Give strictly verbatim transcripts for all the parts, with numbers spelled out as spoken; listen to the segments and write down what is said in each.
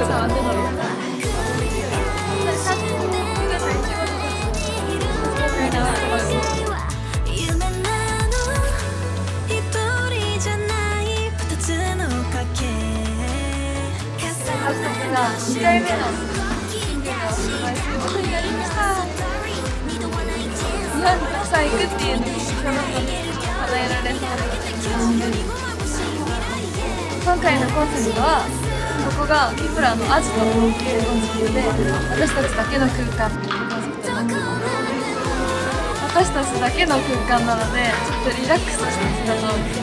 그래서 안 되더라고요. 사진 예쁘게 잘 찍어주고 잘 나와가지고 아, 진짜 짧게는 이런 역사의 끝 뒤에는 결혼을 해서今回のコンセプトはここがケプラーのアジトというコンセプトで私たちだけの空間というコンセプトなんですけど私たちだけの空間なのでちょっとリラックスした姿を見て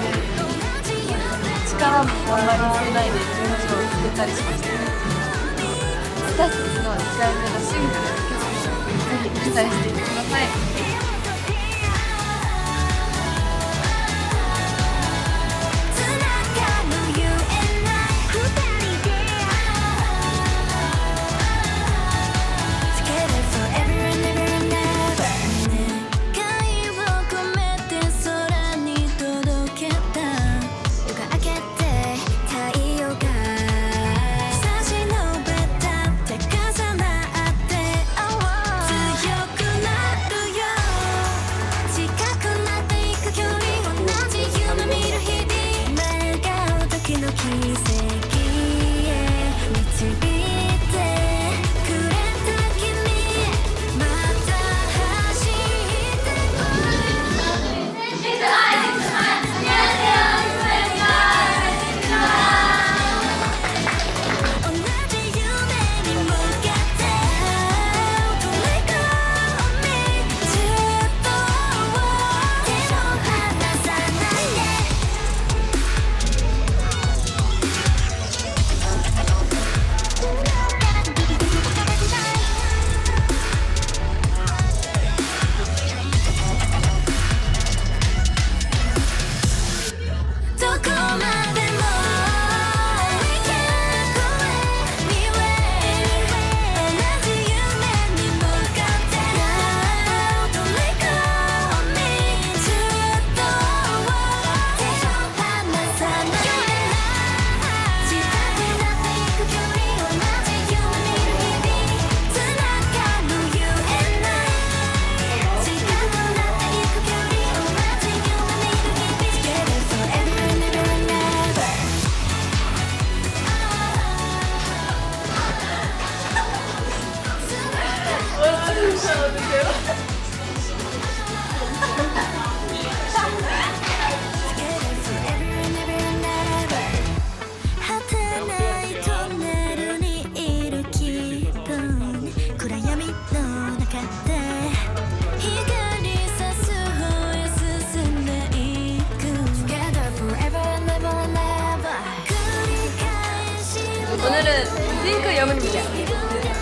力もあんまりつけないで表情をつけたりしました。 私たちのいっかいめのシングル、ぜひ期待していてください。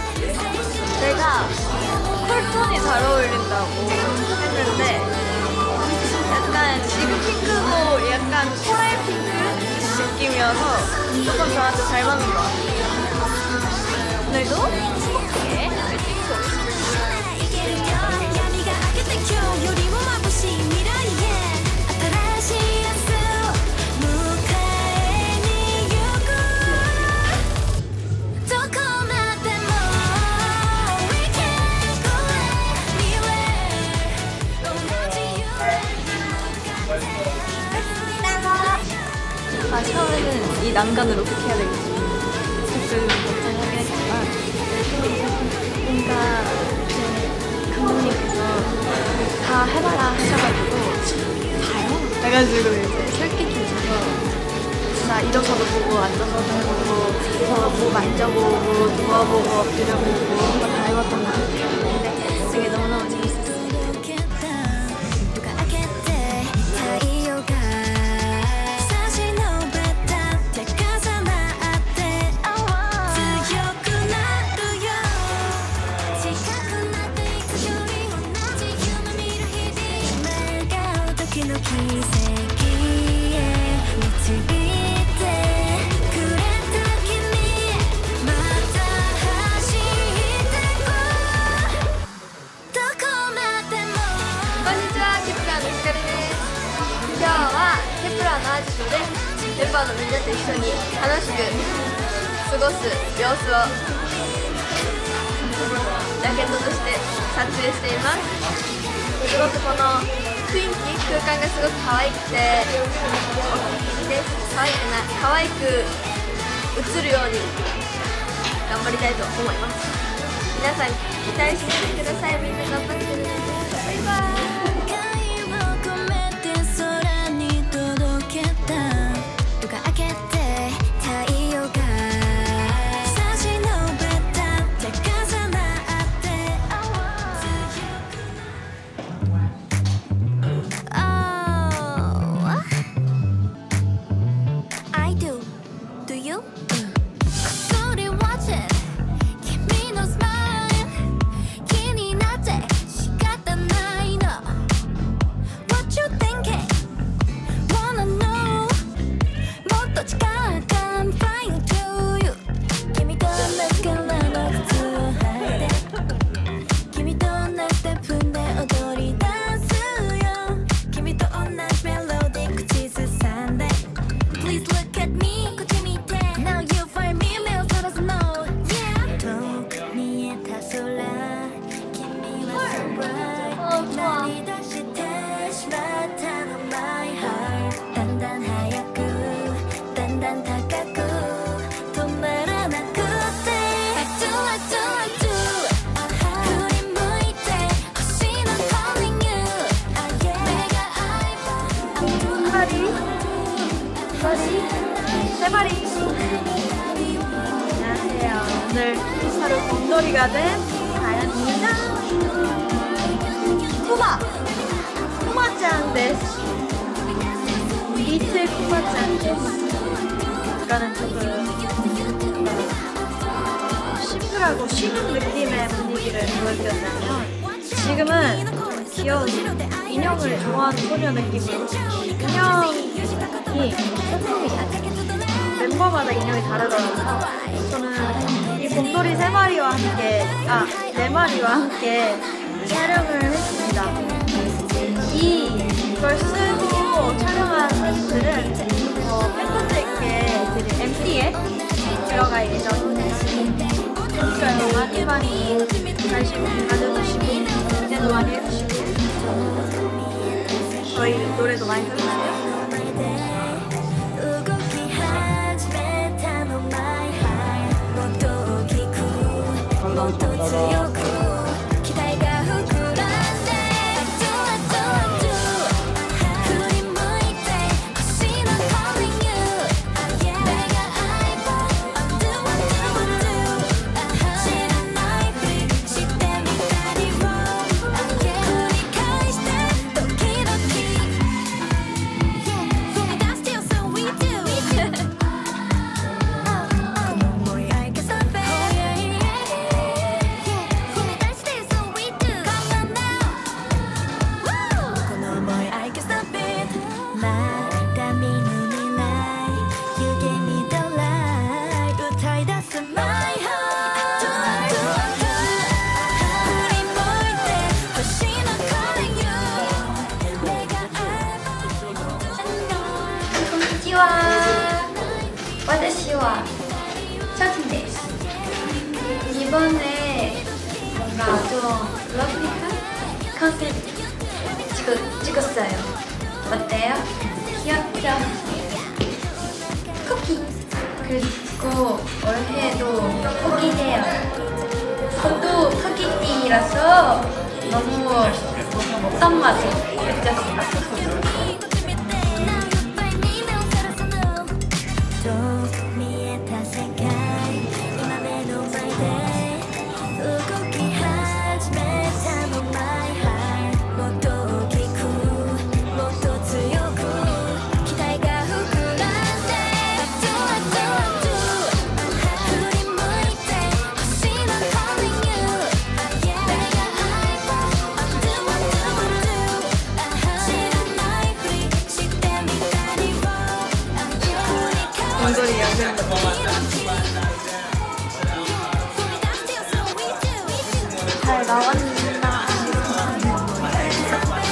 過ごせることができてとても嬉しいです。今日はケプラーのアジトでメンバーのみんなと一緒に楽しく過過ごす様子をジャケットとして撮影しています。すごくこの雰囲気、空間がすごく可愛くて、で可愛くな可愛く映るように頑張りたいと思います。皆さん期待しててください。みんな頑張ってください。バイバイ。오늘 서로 곰돌이가 된 다현입니다. 쿠마! 쿠마ちゃんです. 리틀 쿠마ちゃんです. 약간은 조금 심플하고 쉬는 느낌의 분위기를 보여드렸다면, 지금은 귀여운 인형을 좋아하는 소녀 느낌으로, 인형이 멤버마다 인형이 다르더라고요. 저는 곰돌이 세 마리와 함께, 아, 네 마리와 함께 촬영을 했습니다. 이걸 쓰고 촬영한 사진들은 어, 팬분들께 드린 엠티에 들어갈 예정입니다. 그러니까요, 많이 많이 관심 가져주시고 기대도 많이 해주시고 저희 노래도 많이 들어주세요. 샤틴です. 이번에 뭔가 좀 러브리카 컨셉 찍었, 찍었어요. 어때요? 귀엽죠? 쿠키! 그리고 올해도 쿠키예요. 저도 쿠키띠라서 너무 먹던 맛에 느꼈어요. 잘 나왔습니다.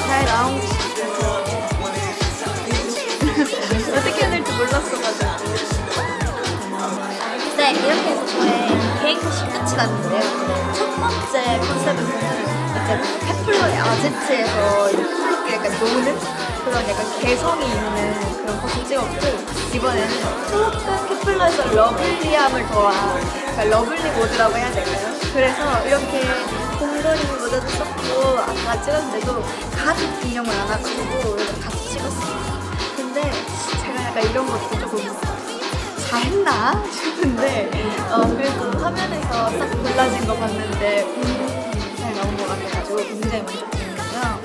잘 나온 것 같아요. 어떻게 해야 될지 몰랐어가지고. 네, 이렇게 메인컷이 끝이 났는데요. 첫 번째 컨셉은 이제 케플러의 아제트에서 약간 노는 그런 약간 개성이 있는 그런 컷을 찍었고, 이번에는 조금 케플러에서 러블리함을 더한, 그러니까 러블리 모드라고 해야 될까요? 그래서 이렇게 공돌이 모드도 썼고, 아까 찍었는데도 가득 인형을 안 가지고 같이 찍었습니다. 근데 제가 약간 이런 것도 조금 다 했나 싶은데, 어, 그래도 화면에서 딱 골라진 거 봤는데 음, 잘 나온 것 같아가지고 굉장히 만족했고요.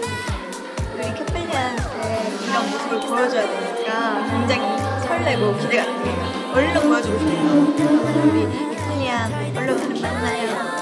우리 케플리한테 이런 모습을 보여줘야 되니까 굉장히 설레고 기대가 돼요. 얼른 보여주고 싶어요. 우리 케플리한 얼른 가는 만나요.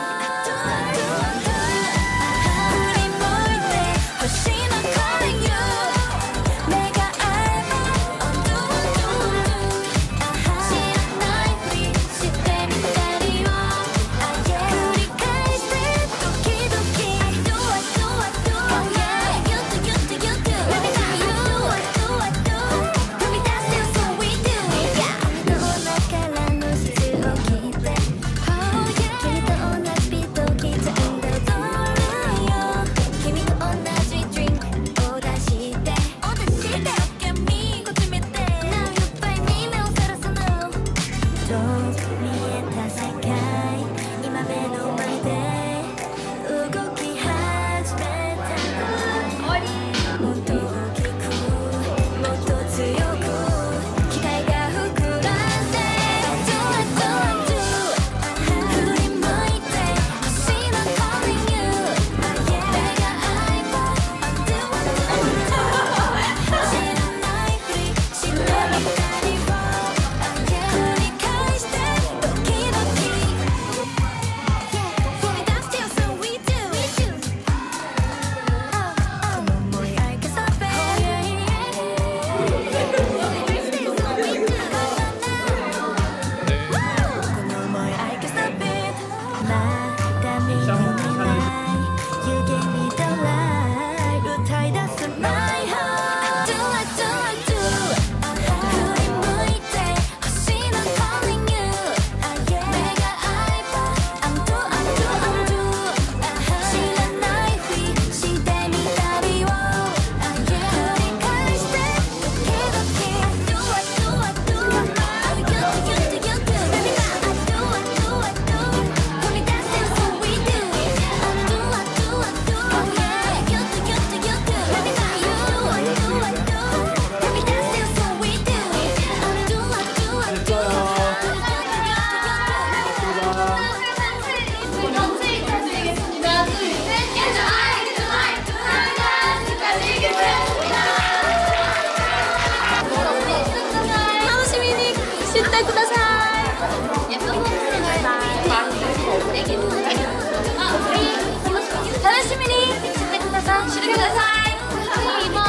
이번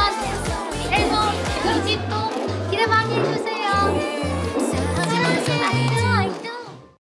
앨범, 뮤직도 기대 많이 해주세요.